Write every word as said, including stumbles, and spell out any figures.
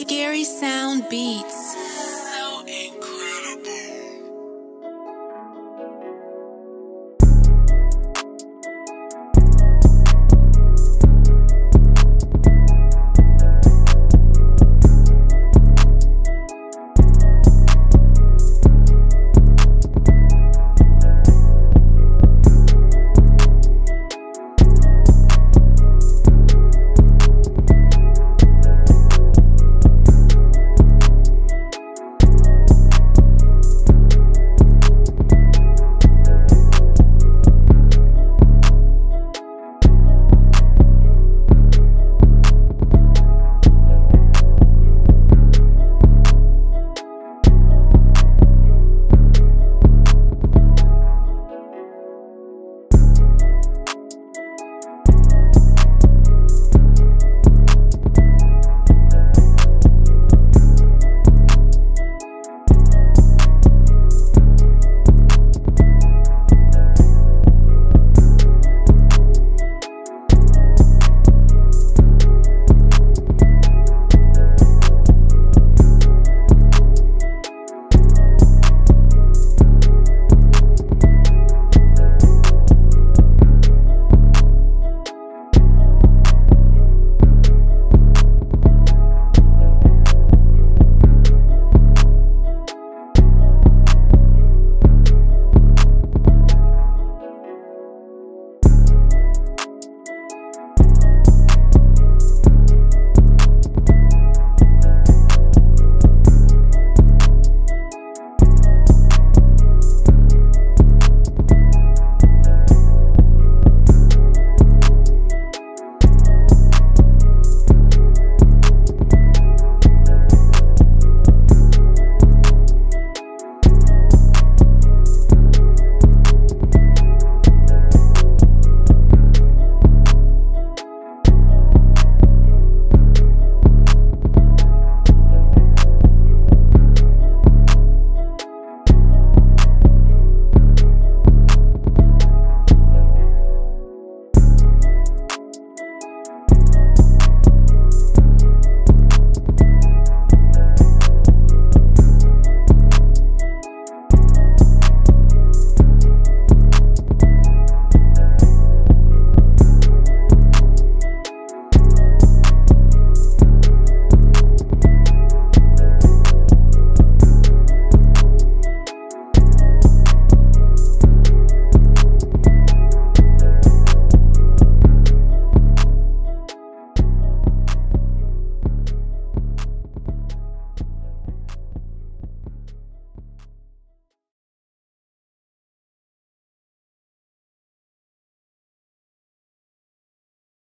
Scary Sound Beats.